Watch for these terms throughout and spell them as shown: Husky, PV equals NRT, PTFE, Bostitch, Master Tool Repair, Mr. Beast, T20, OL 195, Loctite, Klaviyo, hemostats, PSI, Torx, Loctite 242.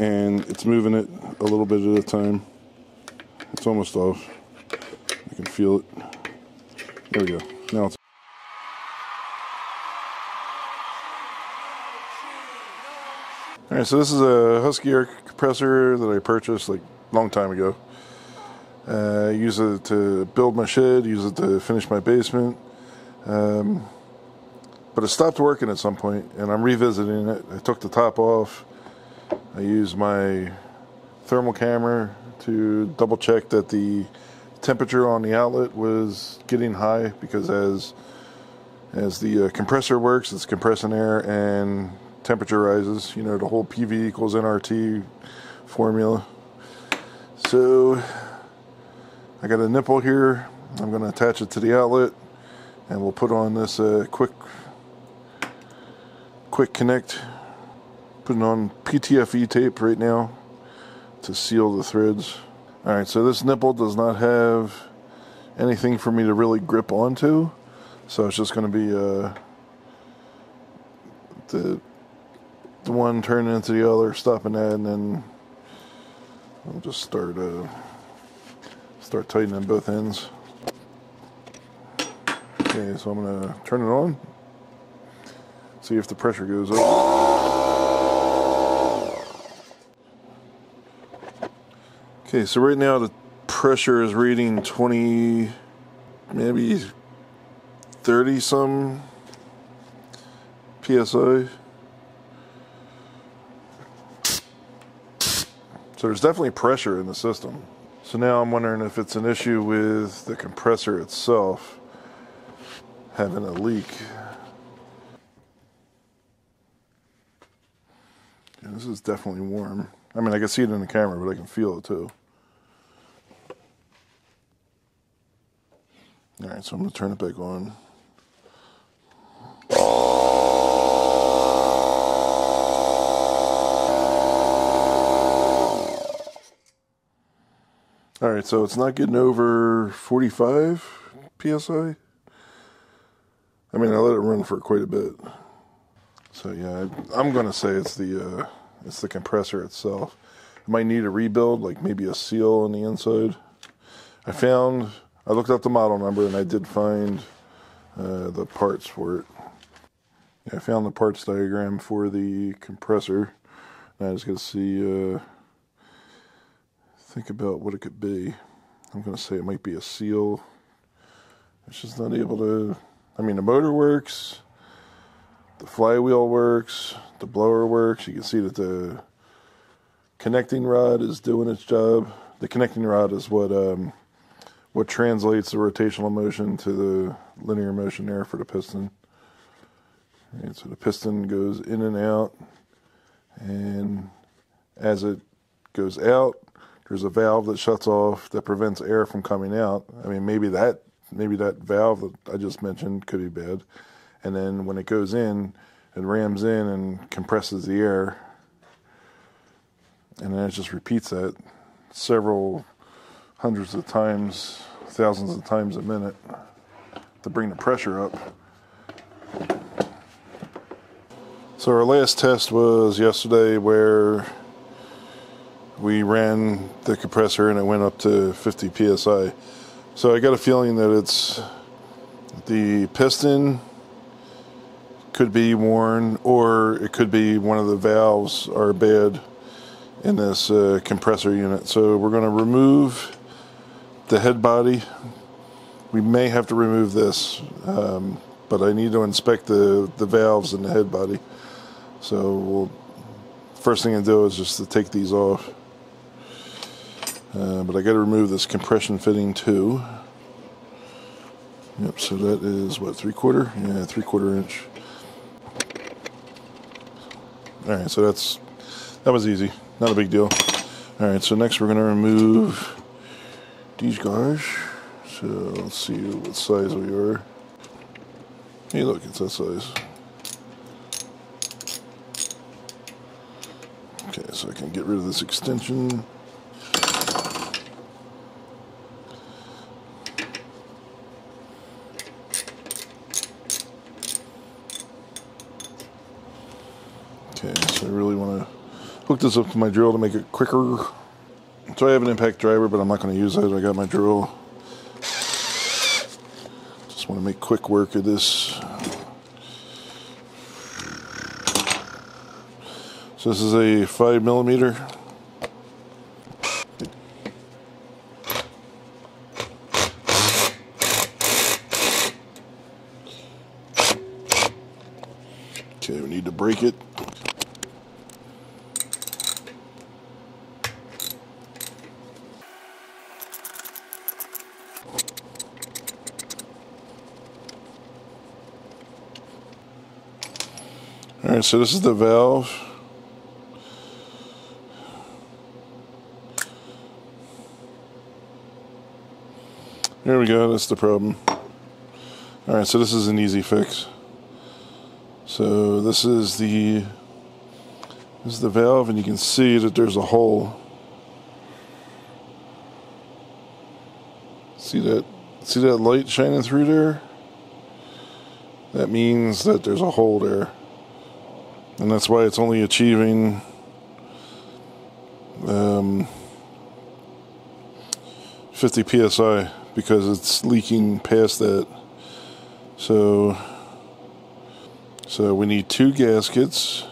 and it's moving it a little bit at a time. It's almost off. I can feel it. There we go. Now it's. All right, so this is a Husky air compressor that I purchased like a long time ago. I use it to build my shed, use it to finish my basement. But it stopped working at some point, and I'm revisiting it. I took the top off. I used my thermal camera to double check that the temperature on the outlet was getting high, because as the compressor works, it's compressing air and temperature rises, you know, the whole PV equals NRT formula. So I got a nipple here. I'm going to attach it to the outlet, and we'll put on this quick connect. Putting on PTFE tape right now to seal the threads. All right, so this nipple does not have anything for me to really grip onto, so it's just going to be the one turning into the other, stopping that, and then I'll just start tightening both ends. Okay, so I'm going to turn it on, see if the pressure goes up. Okay, so right now the pressure is reading 20, maybe 30 some PSI. So there's definitely pressure in the system. So now I'm wondering if it's an issue with the compressor itself having a leak. And this is definitely warm. I mean, I can see it in the camera, but I can feel it too. All right, so I'm gonna turn it back on. All right, so it's not getting over 45 PSI. I mean, I let it run for quite a bit. So yeah, I'm gonna say it's the compressor itself. I might need a rebuild, like maybe a seal on the inside. I looked up the model number, and I did find the parts for it. Yeah, I found the parts diagram for the compressor. And I just gotta see, think about what it could be. I'm gonna say it might be a seal. It's just not able to, I mean, the motor works, the flywheel works, the blower works. You can see that the connecting rod is doing its job. The connecting rod is what translates the rotational motion to the linear motion there for the piston. All right, so the piston goes in and out, and as it goes out, there's a valve that shuts off that prevents air from coming out. I mean, maybe that valve that I just mentioned could be bad. And then when it goes in, it rams in and compresses the air. And then it just repeats that several hundreds of times, thousands of times a minute to bring the pressure up. So our last test was yesterday, where we ran the compressor and it went up to 50 psi. So I got a feeling that it's the piston could be worn, or it could be one of the valves are bad in this compressor unit. So we're going to remove the head body. We may have to remove this, but I need to inspect the valves in the head body. So first thing I do is just to take these off. But I got to remove this compression fitting too. Yep, so that is what, 3/4? Yeah, 3/4 inch. All right, so that was easy, not a big deal. All right, so next we're going to remove these guys. So let's see what size we are. Hey, look, it's that size. Okay, so I can get rid of this extension. hook this up to my drill to make it quicker. So I have an impact driver, but I'm not going to use that. I got my drill. Just want to make quick work of this. So this is a 5mm. Okay, we need to break it. All right, so this is the valve. There we go, that's the problem. Alright, so this is an easy fix. So this is the valve, and you can see that there's a hole. See that light shining through there? That means that there's a hole there. And that's why it's only achieving 50 PSI. Because it's leaking past that. So we need 2 gaskets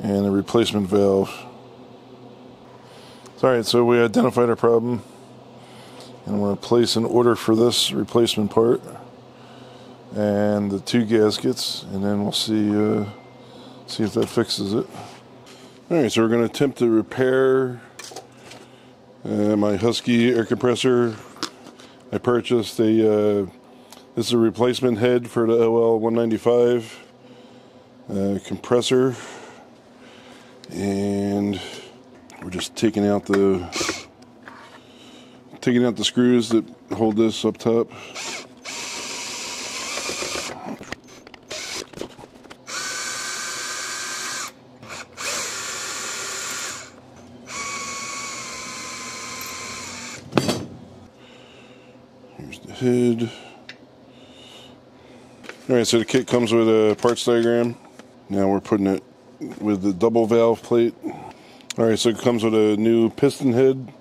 and a replacement valve. Alright, so we identified our problem, and I'm going to place an order for this replacement part and the 2 gaskets, and then we'll see if that fixes it. Alright, so we're going to attempt to repair my Husky air compressor. I purchased a, this is a replacement head for the OL 195 compressor, and we're just taking out the screws that hold this up top. Here's the head. Alright, so the kit comes with a parts diagram. Now we're putting it with the double valve plate. Alright, so it comes with a new piston head.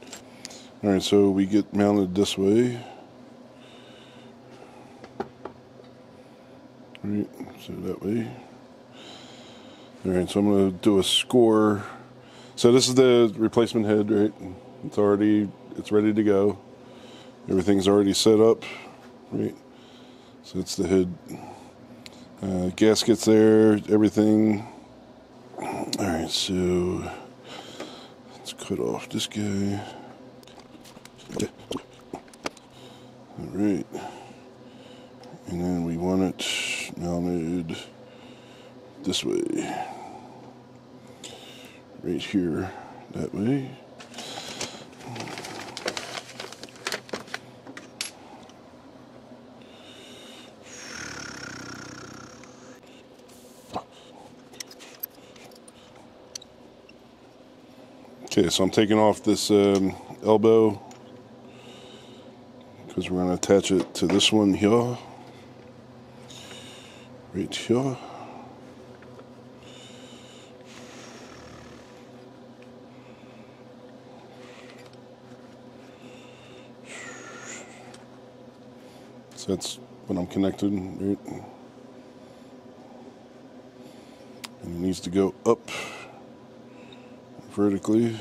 Alright, so we get mounted this way. Alright, so that way. Alright, so I'm going to do a score. So this is the replacement head, right? It's ready to go. Everything's already set up, right? So it's the hood, gaskets there, everything. All right, so let's cut off this guy. All right, and then we want it mounted this way, right here, that way. Okay, so I'm taking off this elbow because we're going to attach it to this one here, right here. So that's when I'm connected, right? And it needs to go up vertically.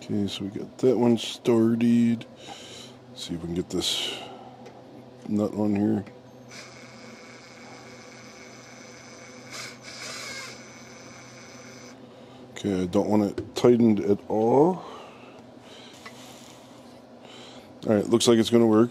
Okay, so we got that one started. Let's see if we can get this nut on here. Okay, I don't want it tightened at all. Alright, looks like it's going to work.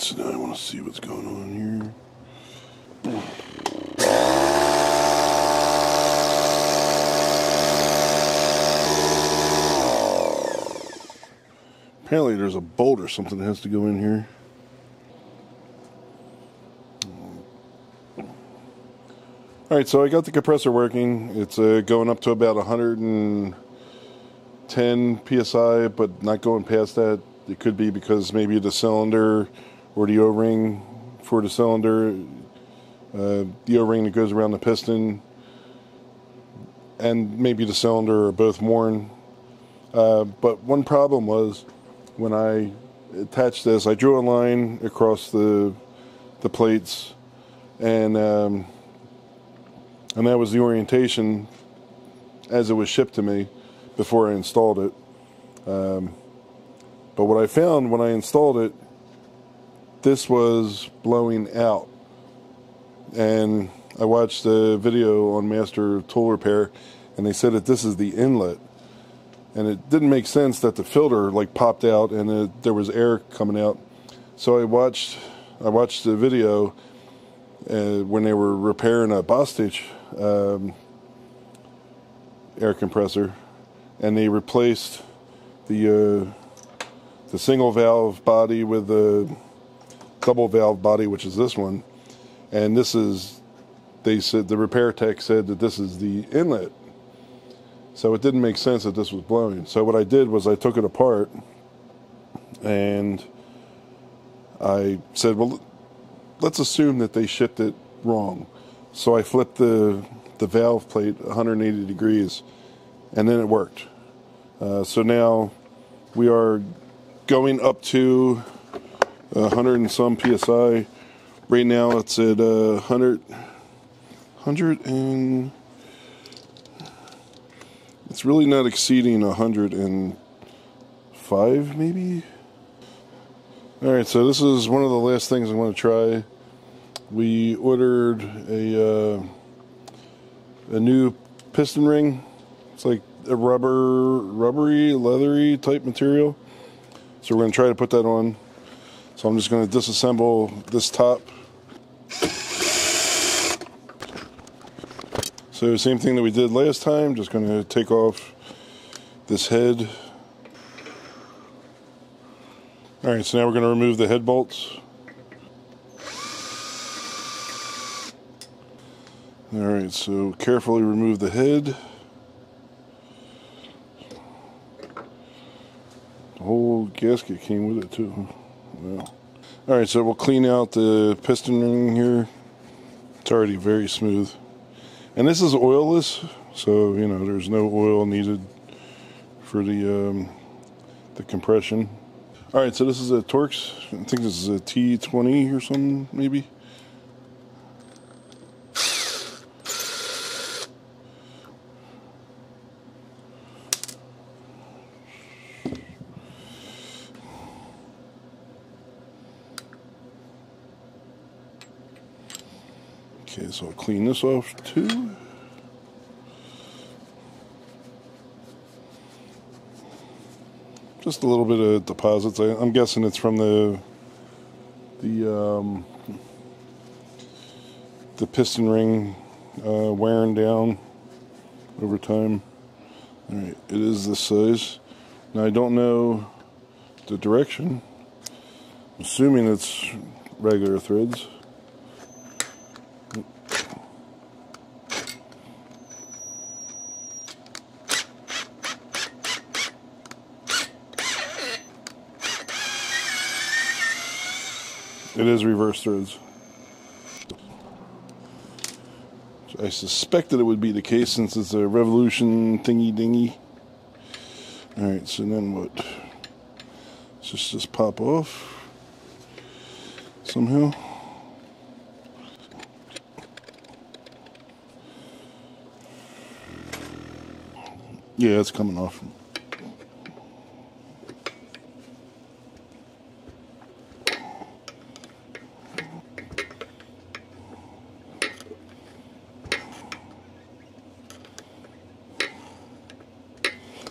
So now I want to see what's going on here. Apparently there's a bolt or something that has to go in here. Alright, so I got the compressor working. It's going up to about 110 PSI, but not going past that. It could be because maybe the cylinder or the O-ring for the cylinder, the O-ring that goes around the piston, and maybe the cylinder are both worn. But one problem was, when I attached this, I drew a line across the plates, and that was the orientation as it was shipped to me before I installed it. But what I found when I installed it, this was blowing out, and I watched a video on Master Tool Repair, and they said that this is the inlet. And it didn't make sense that the filter like popped out and there was air coming out. So I watched the video when they were repairing a Bostitch air compressor, and they replaced the single valve body with the double valve body, which is this one. And this is, they said, the repair tech said that this is the inlet. So it didn't make sense that this was blowing. So what I did was I took it apart and I said, well, let's assume that they shipped it wrong. So I flipped the valve plate 180 degrees and then it worked. So now we are going up to 100 and some PSI. Right now it's at 100 and... It's really not exceeding 105, maybe? Alright, so this is one of the last things I want to try. We ordered a new piston ring. It's like a rubbery, leathery type material. So we're going to try to put that on. So I'm just going to disassemble this top. So same thing that we did last time, just going to take off this head. Alright, so now we're going to remove the head bolts. Alright, so carefully remove the head. The whole gasket came with it too. Wow. Alright, so we'll clean out the piston ring here. It's already very smooth. And this is oilless, so you know there's no oil needed for the compression. All right, so this is a Torx. I think this is a T20 or something, maybe. Okay, so I'll clean this off too. Just a little bit of deposits. I'm guessing it's from the piston ring wearing down over time. All right, it is this size. Now I don't know the direction. I'm assuming it's regular threads. It is reverse threads. So I suspect that it would be the case since it's a revolution thingy dingy. Alright, so then what? Let's just pop off somehow. Yeah, it's coming off.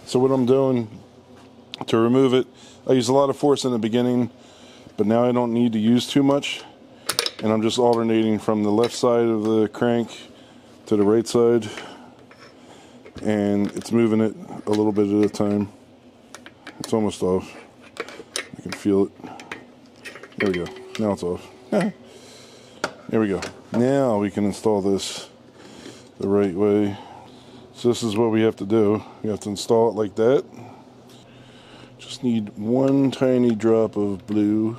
So what I'm doing to remove it, I use a lot of force in the beginning but now I don't need to use too much, and I'm just alternating from the left side of the crank to the right side, and it's moving it a little bit at a time. It's almost off. I can feel it. There we go. Now it's off. There we go. Now we can install this the right way. So this is what we have to do. We have to install it like that. Just need one tiny drop of blue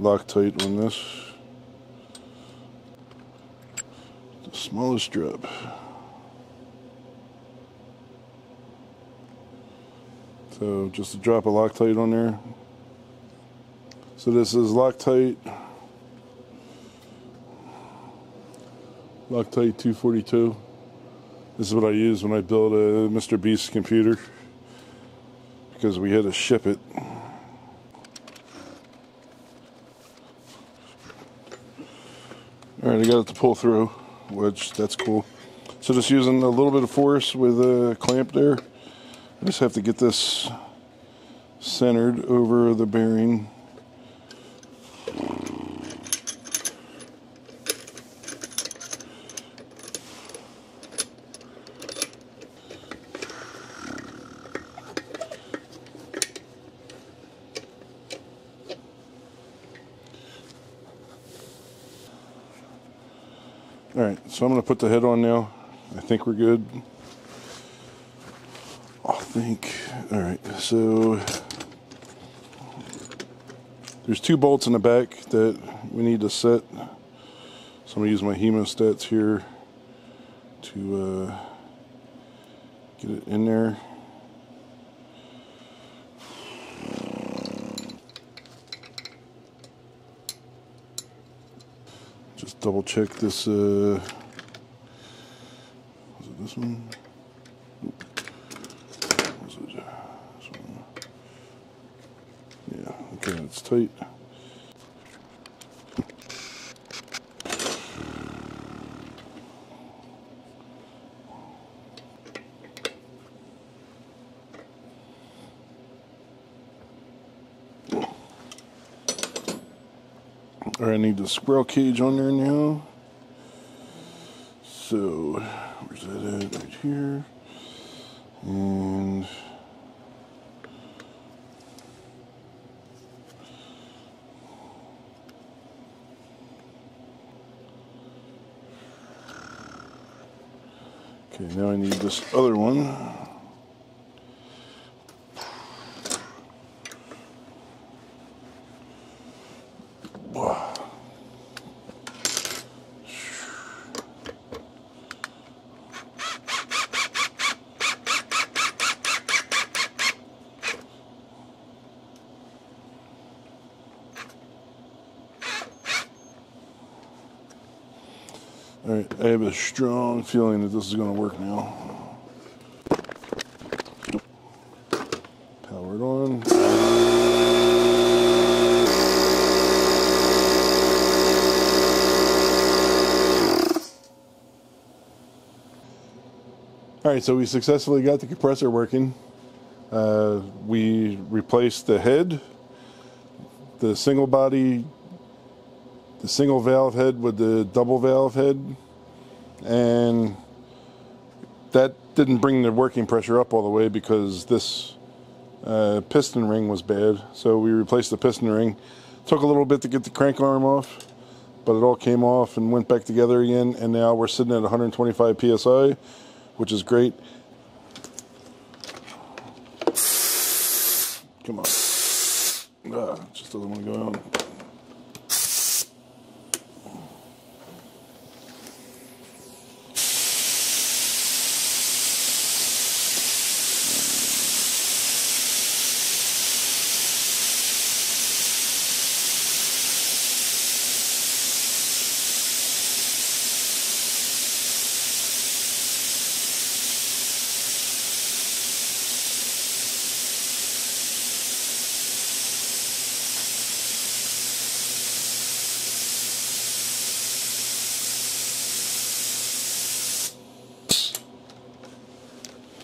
Loctite on this. The smallest drop. So just a drop of Loctite on there. So this is Loctite 242. This is what I use when I build a Mr. Beast computer, because we had to ship it. Alright, I got it to pull through, which that's cool. So just using a little bit of force with a clamp there. I just have to get this centered over the bearing. Alright, so I'm going to put the head on now. I think we're good. I think. Alright, so there's two bolts in the back that we need to set. So I'm going to use my hemostats here to get it in there. Double check this, was it this one? Oop. Was it this one? Yeah, okay, it's tight. I need the squirrel cage on there now. So, where's that at? Right here. And okay, now I need this other one. Alright, I have a strong feeling that this is going to work now. Power it on. Alright, so we successfully got the compressor working. We replaced the head, the single body, the single valve head with the double valve head, and that didn't bring the working pressure up all the way because this piston ring was bad, so we replaced the piston ring. Took a little bit to get the crank arm off, but it all came off and went back together again, and now we're sitting at 125 PSI, which is great. Come on. Ah, just doesn't want to go out.